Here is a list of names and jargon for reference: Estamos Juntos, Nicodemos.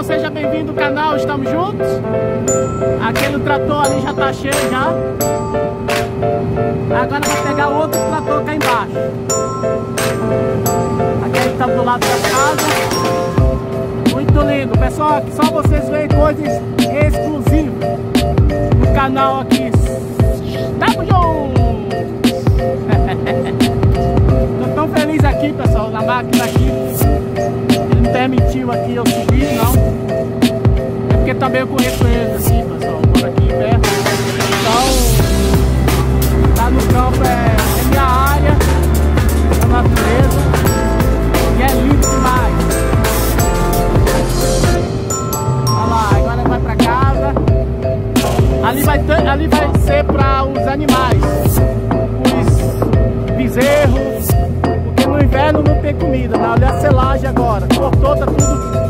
Então seja bem-vindo ao canal Estamos Juntos. Aquele trator ali já tá cheio já. Agora vai pegar outro trator cá embaixo. Aquele que tá do lado da casa. Muito lindo. Pessoal, aqui só vocês veem coisas exclusivas no canal aqui. Estamos Juntos! Tô tão feliz aqui, pessoal, na máquina aqui. Ele não permitiu aqui eu subir, não. É porque também eu conheço eles assim, pessoal. Moro aqui perto. Então, lá no campo é minha área, é a natureza. E é lindo demais. Olha lá, agora vai pra casa. Ali vai ser pra os animais. Os bezerros. Porque no inverno não tem comida, né? Olha a selagem agora. Cortou, tá tudo.